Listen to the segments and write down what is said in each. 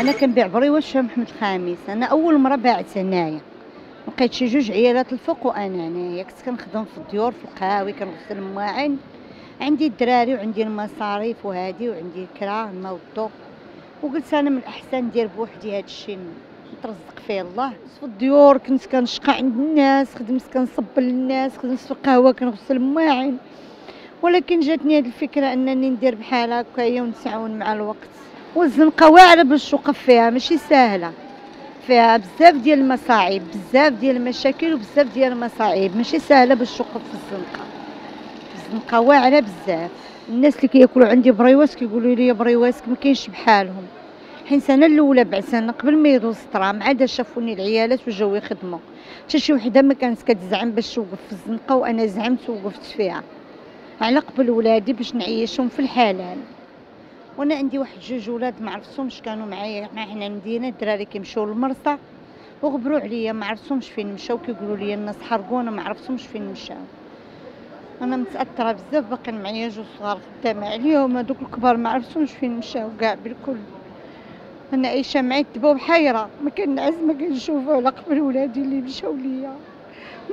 انا كنبيع بريوه الشام محمد الخامس. انا اول مره بعت هنايا، لقيت شي جوج عيالات الفوق وانا هنايا كنت كنخدم في الديور في القهاوي، كنغسل المواعن، عندي الدراري وعندي المصاريف وهادي وعندي الكرا الماء والضو، وقلت انا من الاحسن ندير بوحدي هاد الشيء نترزق فيه الله. في الديور كنت كنشقى عند الناس، خدمت كنصب للناس، خدمت في القهوه كنغسل المواعن، ولكن جاتني هاد الفكره انني ندير بحال هكايا ونتعاون مع الوقت. والزنقه واعره باش توقف فيها، ماشي ساهله، فيها بزاف ديال المصاعب، بزاف ديال المشاكل وبزاف ديال المصاعب، ماشي ساهله باش توقف في الزنقه. الزنقه واعره بزاف. الناس اللي كياكلوا عندي بريواسك كيقولوا لي بريواسك ما كاينش بحالهم، حيت انا الاولى بعتنا قبل ما يدوز الطرام، ما عاد شافوني العيالات وجاو يخدموا. حتى شي وحده ما كانت كتزعم باش توقف في الزنقه، وانا زعمت ووقفت فيها على قبل ولادي باش نعيشهم في الحلال. وانا عندي واحد جوج ولاد ما عرفتهمش كانوا معايا حنا المدينه، الدراري كيمشيو للمرصى وغبروا عليا، ما عرفتهمش فين مشاو، كيقولوا لي الناس حرقونا، ما عرفتهمش فين مشاو. انا متاثره بزاف، باقي معايا جوج صغار خدامه عليهم، هذوك الكبار ما عرفتهمش فين مشاو كاع بالكل. انا عايشه مع الدبوب حيره، ما كنعز ما كنشوفو على قبل ولادي اللي مشاو ليا،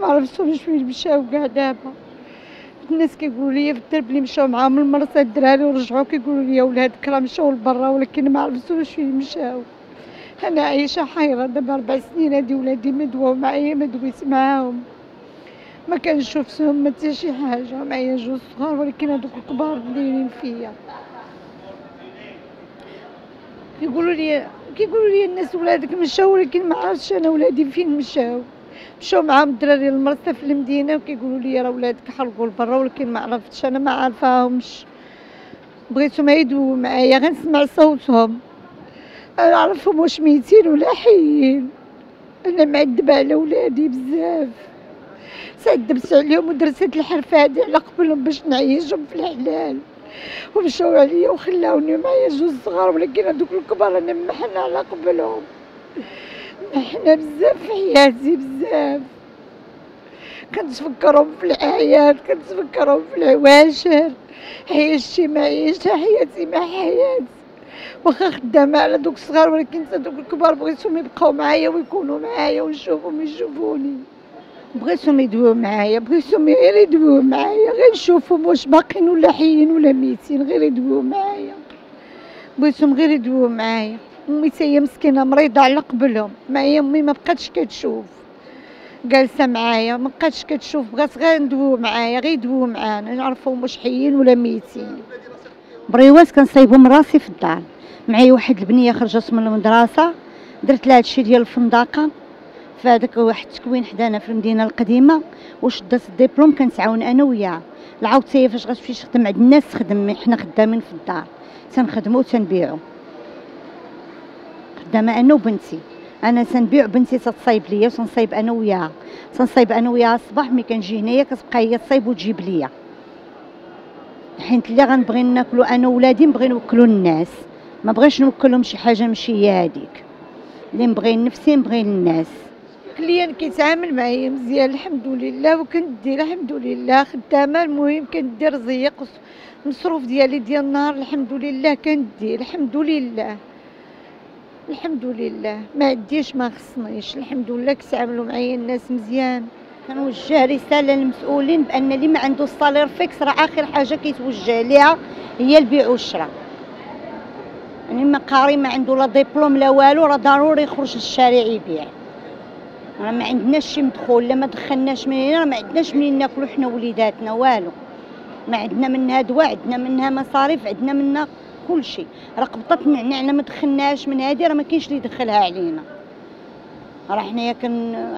ما عرفتهمش فين مشاو كاع. دابا الناس كيقولوا لي في الدرب اللي مشاو معاهم المرصى الدراري ورجعوا كيقولوا لي ولاد كرا مشاو لبرا، ولكن ما عرفتوش فين مشاو. انا عايشه حيره دابا 4 سنين هادي، ولادي ما دواو معايا، ما دويت معاهم، ما كنشوفهم، ما حتى شي حاجه. معايا جوج صغار ولكن هادوك الكبار دايرين فيا، كيقولوا لي الناس ولادك مشاو، ولكن ما عرفتش انا ولادي فين مشاو. مشاو معاهم الدراري للمرصى في المدينه وكيقولوا لي راه ولادك حلقوا لبرا، ولكن ما عرفتش انا، ما عارفاهمش، بغيتهم يدوا معايا غير نسمع صوتهم، انا عرفهم واش ميتين ولا حيين. انا معذبه على ولادي بزاف، تعذبت عليهم ودرت هاد الحرفه هادي على قبلهم باش نعيشهم في الحلال، ومشاو عليا وخلاوني معايا جوج صغار، ولكن هادوك الكبار انا محنه على قبلهم، احنا بزاف في حياتي بزاف. كنتفكرهم في الاعياد، كنتفكرهم في العواشر، عيشتي ما عيشتها، حياتي ما حياتي. واخا خدامه على دوك الصغار ولكن حتى دوك الكبار بغيتهم يبقاو معايا ويكونوا معايا ونشوفهم يشوفوني، بغيتهم يدويو معايا، بغيتهم غير يدويو معايا، غير نشوفهم واش باقين ولا حيين ولا ميتين، غير يدويو معايا، بغيتهم غير يدويو معايا. امي تاهي مسكينه مريضه على قبلهم، معايا امي ما بقاتش كتشوف، جالسه معايا ما بقاتش كتشوف، بغات غير ندويو معايا، غير يدويو معانا نعرفهم واش حيين ولا ميتين. بريوات كنصايبهم راسي في الدار. معايا واحد البنيه خرجت من المدرسه، درت لها هادشي ديال الفندقه فهداك واحد التكوين حدانا في المدينه القديمه، وشدات الدبلوم كنتعاون انا وياها. العاوت هي فاش غتمشي تخدم عند الناس تخدم، حنا خدامين في الدار تنخدمو وتنبيعو، خدامه انا وبنتي، انا تنبيع، بنتي تتصايب ليا وتنصايب انا وياها، تنصايب انا وياها الصباح ملي كنجي هنايا كتبقى هي تصايب وتجيب ليا، حيت اللي غنبغي ناكلو انا وولادي نبغي نوكلو الناس، ما بغيتش نوكلهم شي حاجه ماشي هي هذيك، اللي نبغي لنفسي نبغي للناس. كليان كيتعامل معايا مزيان الحمد لله، وكندير الحمد لله خدامه، المهم كندير رزيق المصروف ديالي ديال النهار الحمد لله، كندير الحمد لله الحمد لله، ما عنديش ما خصنيش الحمد لله. كيتعاملوا معايا الناس مزيان. كنوجه رساله للمسؤولين بان اللي ما عنده الصالير فيكس راه اخر حاجه كيتوجه ليها هي البيع والشراء، يعني ما قاري ما عنده لا دبلوم لا والو راه ضروري يخرج للشارع يبيع، راه ما عندناش شي مدخول، لا ما دخلناش من هنا، راه ما عندناش منين ناكلو حنا وليداتنا والو، ما عندنا منها دواء، عندنا منها مصاريف، عندنا منها كلشي. راه قبطت النعناع الا ما دخلناهاش من هادي راه ما كاينش اللي يدخلها علينا، راه حنايا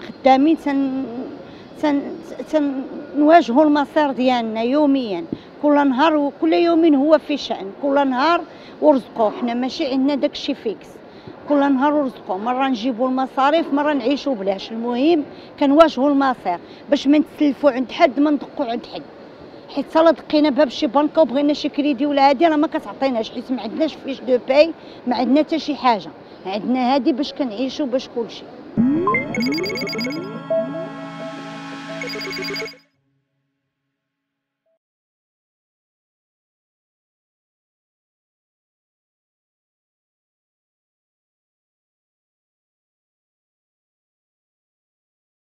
خدامين تنواجهوا المصير ديالنا يوميا، كل نهار وكل يومين هو في شأن، كل نهار ورزقو، حنا ماشي عندنا داكشي فيكس، كل نهار ورزقو، مره نجيبوا المصاريف، مره نعيشوا بلاش، المهم كنواجهوا المصير باش ما نتسلفوا عند حد، ما ندقوا عند حد، حيت صلا دقينا بها بشي بنكه وبغينا شي كريدي ولا هادي راه ما كتعطيناش، حيت ما عندناش فيش دو باي، ما عندنا حتى شي حاجه، عندنا هادي باش كنعيشوا باش كلشي.